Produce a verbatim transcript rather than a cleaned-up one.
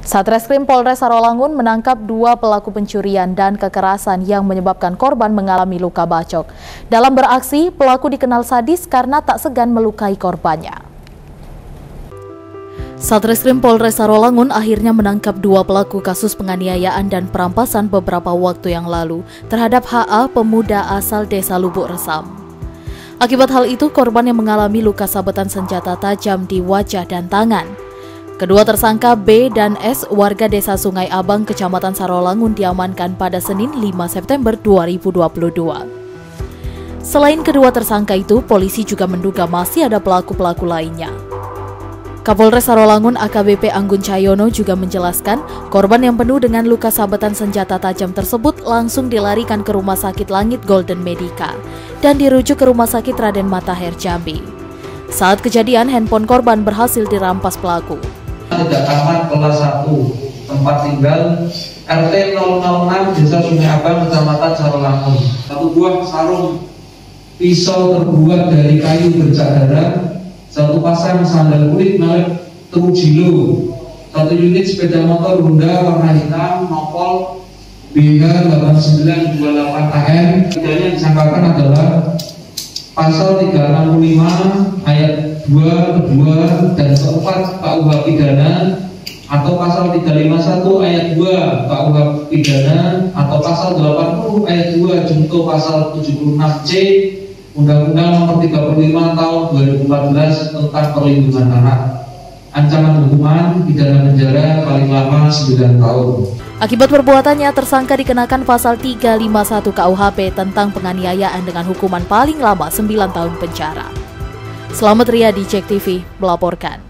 Satreskrim Polres Sarolangun menangkap dua pelaku pencurian dan kekerasan yang menyebabkan korban mengalami luka bacok. Dalam beraksi, pelaku dikenal sadis karena tak segan melukai korbannya. Satreskrim Polres Sarolangun akhirnya menangkap dua pelaku kasus penganiayaan dan perampasan beberapa waktu yang lalu terhadap H A, pemuda asal Desa Lubuk Resam. Akibat hal itu, korban yang mengalami luka sabetan senjata tajam di wajah dan tangan. Kedua tersangka B dan S, warga Desa Sungai Abang, Kecamatan Sarolangun, diamankan pada Senin lima September dua ribu dua puluh dua. Selain kedua tersangka itu, polisi juga menduga masih ada pelaku-pelaku lainnya. Kapolres Sarolangun A K B P Anggun Cayono juga menjelaskan, korban yang penuh dengan luka sabetan senjata tajam tersebut langsung dilarikan ke Rumah Sakit Langit Golden Medika dan dirujuk ke Rumah Sakit Raden Mataher Jambi. Saat kejadian, handphone korban berhasil dirampas pelaku. Tidak kamar kelas satu, tempat tinggal R T nol nol enam Desa Sungai Abang, Kecamatan Sarolangun. Satu buah sarung pisau terbuat dari kayu bercak darah, satu pasang sandal kulit merek Terujilo, satu unit sepeda motor Honda warna hitam nopol B H delapan sembilan dua delapan A M. Tidaknya disangkakan adalah pasal tiga ratus enam puluh lima ayat dua, kedua, dan keempat K U H P pidana, atau pasal tiga ratus lima puluh satu ayat dua K U H P pidana, atau pasal delapan puluh ayat dua junto pasal tujuh puluh enam C Undang-Undang nomor tiga puluh lima tahun dua ribu empat belas tentang Perlindungan Anak. Ancaman hukuman pidana penjara paling lama sembilan tahun. Akibat perbuatannya, tersangka dikenakan pasal tiga ratus lima puluh satu K U H P tentang penganiayaan dengan hukuman paling lama sembilan tahun penjara. Selamat Ria di J E K T V melaporkan.